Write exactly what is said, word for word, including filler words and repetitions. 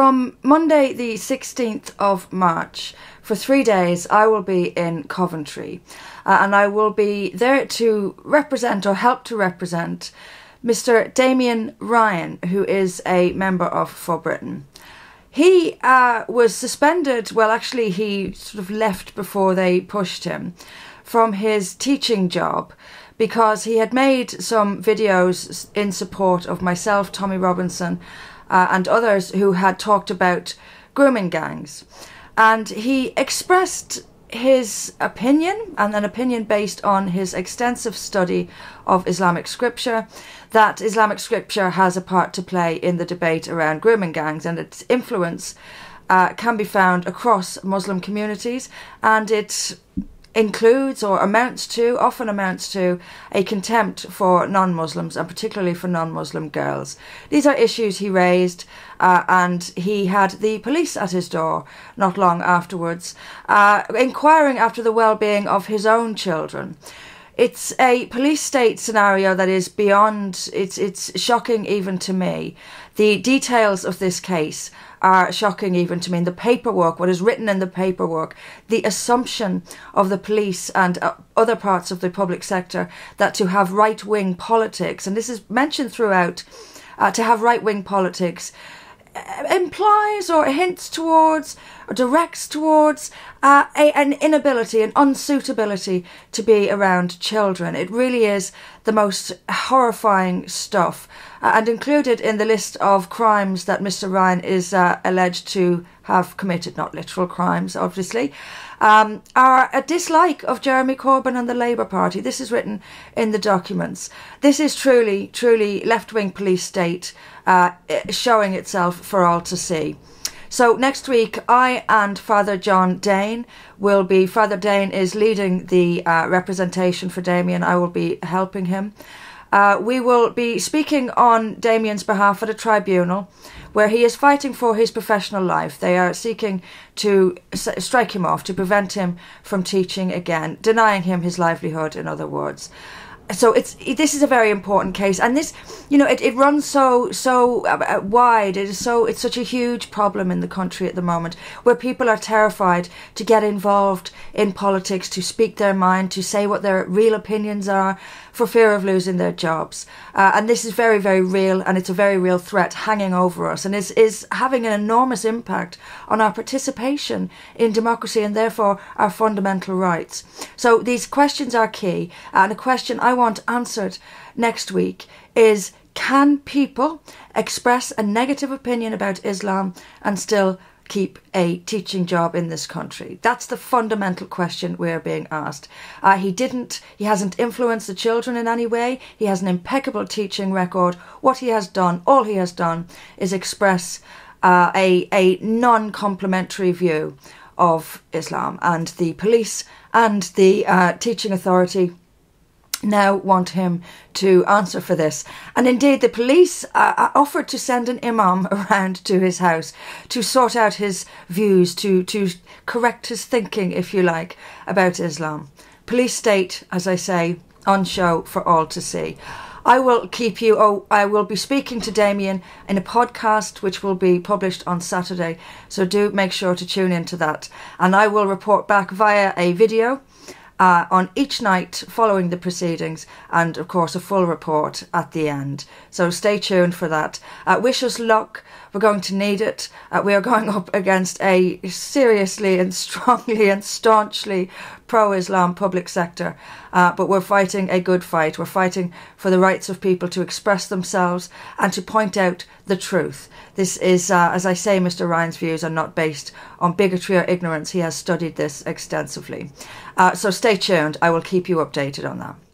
From Monday the sixteenth of March, for three days, I will be in Coventry, uh, and I will be there to represent or help to represent Mister Damien Ryan, who is a member of For Britain. He uh, was suspended, well actually he sort of left before they pushed him, from his teaching job because he had made some videos in support of myself, Tommy Robinson, Uh, and others who had talked about grooming gangs. And he expressed his opinion, and an opinion based on his extensive study of Islamic scripture, that Islamic scripture has a part to play in the debate around grooming gangs, and its influence uh, can be found across Muslim communities, and it includes or amounts to, often amounts to, a contempt for non-Muslims and particularly for non-Muslim girls. These are issues he raised, uh, and he had the police at his door not long afterwards, uh, inquiring after the well-being of his own children. It's a police state scenario that is beyond, it's, it's shocking even to me. The details of this case are shocking even to me. And the paperwork, what is written in the paperwork, the assumption of the police and uh, other parts of the public sector that to have right-wing politics, and this is mentioned throughout, uh, to have right-wing politics implies or hints towards or directs towards uh, a, an inability, an unsuitability to be around children. It really is the most horrifying stuff. Uh, and included in the list of crimes that Mister Ryan is uh, alleged to have committed, not literal crimes, obviously, um, are a dislike of Jeremy Corbyn and the Labour Party. This is written in the documents. This is truly, truly left-wing police state uh, showing itself for all to see. So next week, I and Father John Dane will be, Father Dane is leading the uh, representation for Damien. I will be helping him. Uh, we will be speaking on Damien's behalf at a tribunal where he is fighting for his professional life. They are seeking to s strike him off, to prevent him from teaching again, denying him his livelihood, in other words. So it's it, this is a very important case, and this, you know, it, it runs so so uh, wide. It is so it's such a huge problem in the country at the moment, where people are terrified to get involved in politics, to speak their mind, to say what their real opinions are, for fear of losing their jobs. Uh, and this is very, very real, and it's a very real threat hanging over us, and is, is having an enormous impact on our participation in democracy and therefore our fundamental rights. So these questions are key, and a question I want answered next week is, can people express a negative opinion about Islam and still keep a teaching job in this country? That's the fundamental question we're being asked. Uh, he didn't, he hasn't influenced the children in any way. He has an impeccable teaching record. What he has done, all he has done, is express uh, a, a non-complimentary view of Islam, and the police and the uh, teaching authority now want him to answer for this. And indeed the police uh, offered to send an imam around to his house to sort out his views, to, to correct his thinking, if you like, about Islam. Police state, as I say, on show for all to see. I will keep you, oh, I will be speaking to Damien in a podcast which will be published on Saturday, so do make sure to tune into that. And I will report back via a video Uh, on each night following the proceedings, and of course a full report at the end. So stay tuned for that. Uh, wish us luck. We're going to need it. Uh, we are going up against a seriously and strongly and staunchly pro-Islam public sector, uh, but we're fighting a good fight. We're fighting for the rights of people to express themselves and to point out the truth. This is, uh, as I say, Mister Ryan's views are not based on bigotry or ignorance. He has studied this extensively. Uh, so stay tuned. I will keep you updated on that.